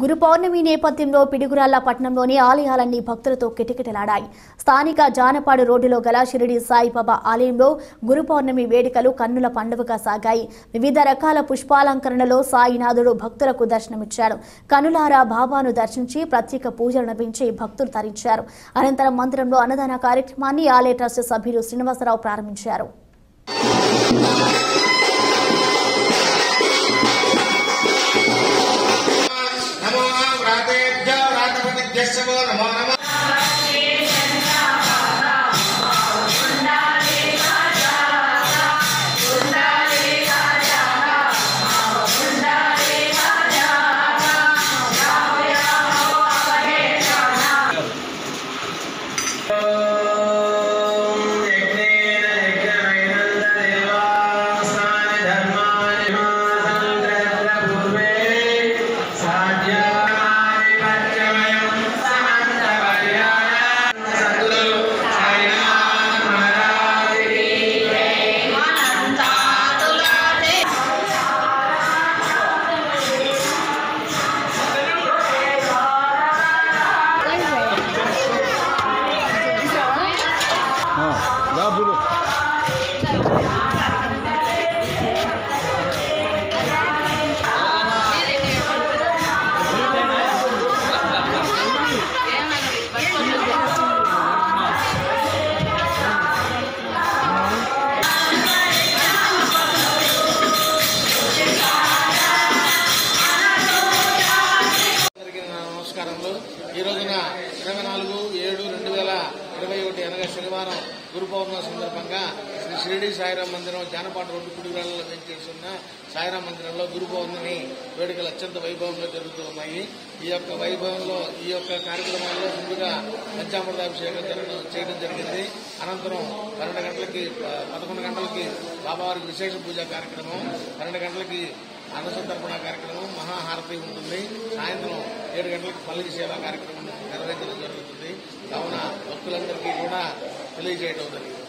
గురు పౌర్ణమి నేపథ్యంలో పిడుగురాళ్ల పట్టణంలోని ఆలయాలన్నీ భక్తులతో కిటకిటలాడాయి. స్థానిక జానపాడు రోడ్డులో గల శిరిడి సాయి బాబా ఆలయంలో గురు పౌర్ణమి వేడుకలు కన్నుల పండువగా సాగాయి. వివిధ రకాల పుష్పాలంకరణలో సాయినాథుడు భక్తులకు దర్శనమిచ్చాడు. కనులారా బాబాను దర్శించి ప్రత్యేక పూజలు నిర్వహించి భక్తులు తరించారు. అనంతరం మందిరంలో అన్నదాన కార్యక్రమాన్ని ఆలయ ట్రస్ట్ సభ్యులు శ్రీనివాసరావు ప్రారంభించారు. శనివారం గురు పౌర్ణమి సందర్భంగా శ్రీ షిరిడి సాయిరాం మందిరం జానపాటి రోడ్డు పిడుగురాళ్లలో వేంచేస్తున్న సాయిరాం మందిరంలో గురు పౌర్ణమి వేడుకలు అత్యంత వైభవంగా జరుగుతూ ఉన్నాయి. ఈ యొక్క కార్యక్రమాల్లో ముందుగా పంచామృతాభిషేకం చేయడం జరిగింది. అనంతరం 11 గంటలకి బాబావారికి విశేష పూజా కార్యక్రమం, 12 గంటలకి అన్నసంతర్పణ కార్యక్రమం, మహాహారతి ఉంటుంది. సాయంత్రం 7 గంటలకు పల్లకి సేవా కార్యక్రమం నిర్వహించడం జరుగుతుంది. కావున భక్తులందరికీ కూడా తెలియజేయడం జరిగింది.